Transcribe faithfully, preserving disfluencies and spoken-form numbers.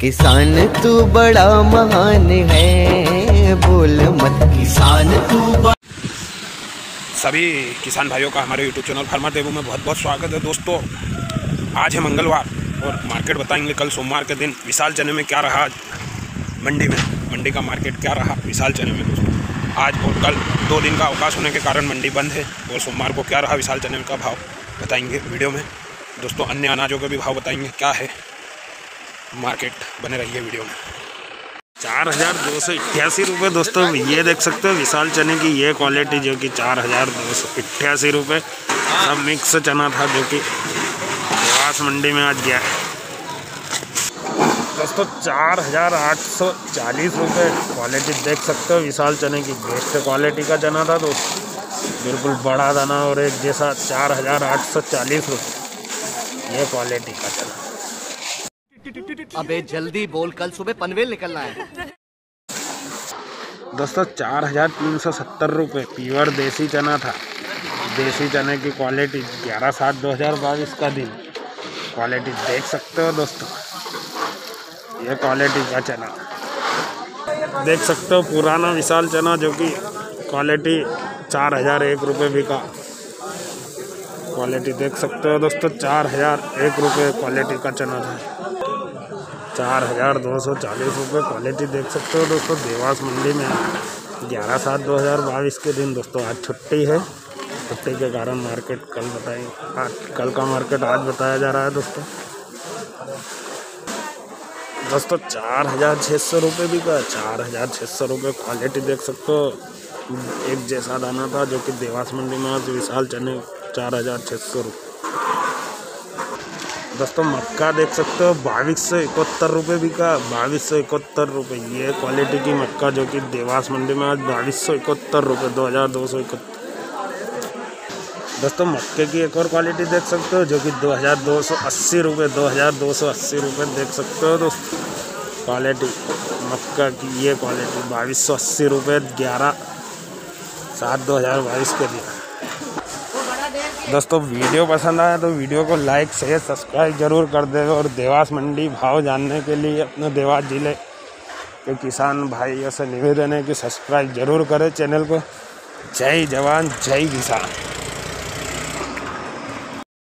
किसान तू बड़ा महान है, बोल मत किसान तू। सभी किसान भाइयों का हमारे यूट्यूब चैनल फार्मर देबू में बहुत बहुत स्वागत है। दोस्तों आज है मंगलवार और मार्केट बताएंगे कल सोमवार के दिन विशाल चने में क्या रहा, मंडी में मंडी का मार्केट क्या रहा विशाल चने में। दोस्तों आज और कल दो दिन का अवकाश होने के कारण मंडी बंद है और सोमवार को क्या रहा विशाल चने का भाव बताएंगे वीडियो में। दोस्तों अन्य अनाजों के भी भाव बताएंगे क्या है मार्केट, बने रहिए वीडियो में। चार हज़ार दो सौ अट्ठासी रुपये दोस्तों ये देख सकते हो विशाल चने की ये क्वालिटी जो कि चार हज़ार दो सौ अट्ठासी रुपये सब मिक्स चना था जो कि देवास मंडी में आज गया है। दोस्तों चार हज़ार आठ सौ चालीस रुपये क्वालिटी देख सकते हो विशाल चने की, बेस्ट क्वालिटी का चना था दोस्तों, बिल्कुल बड़ा दाना और एक जैसा। चार हज़ार आठ सौ चालीस रुपये ये क्वालिटी का चना। अबे जल्दी बोल, कल सुबह पनवेल निकलना है। दोस्तों चार हज़ार तीन सौ सत्तर रुपये प्योर देसी चना था, देसी चने की क्वालिटी ग्यारह सात दो हज़ार बाईस का दिन क्वालिटी देख सकते हो दोस्तों, ये क्वालिटी का चना देख सकते हो। पुराना विशाल चना जो कि क्वालिटी चार हज़ार एक रुपये बिका, क्वालिटी देख सकते हो दोस्तों। चार हज़ार एक रुपये क्वालिटी का चना था, चार हज़ार दो सौ चालीस रुपये क्वालिटी देख सकते हो दोस्तों। देवास मंडी में ग्यारह सात दो हज़ार बाईस के दिन दोस्तों आज छुट्टी है, छुट्टी के कारण मार्केट कल बताएं, आज कल का मार्केट आज बताया जा रहा है दोस्तों। दोस्तों चार हज़ार छः सौ रुपये भी का, चार हज़ार छः सौ रुपये क्वालिटी देख सकते हो, एक जैसा दाना था जो कि देवास मंडी में आज विशाल चने चार हज़ार छः सौ रुपये। दोस्तों मक्का देख सकते हो बाईस सौ इकहत्तर रुपये बिका, बाईस सौ इकहत्तर रुपये ये क्वालिटी की मक्का जो कि देवास मंडी में आज बाईस सौ इकहत्तर रुपये दो हज़ार दो सौ इकहत्तर। दोस्तों मक्के की एक और क्वालिटी देख सकते हो जो कि दो हज़ार दो सौ अस्सी रुपये दो हज़ार दो सौ अस्सी रुपये देख सकते हो दोस्तों। क्वालिटी मक्का की ये क्वालिटी बाईस सौ अस्सी रुपये ग्यारह सात दो हज़ार बाईस के दिन। दोस्तों वीडियो पसंद आया तो वीडियो को लाइक शेयर सब्सक्राइब जरूर कर देगा और देवास मंडी भाव जानने के लिए अपने देवास ज़िले के किसान भाइयों से निवेदन है कि सब्सक्राइब जरूर करें चैनल को। जय जवान जय किसान।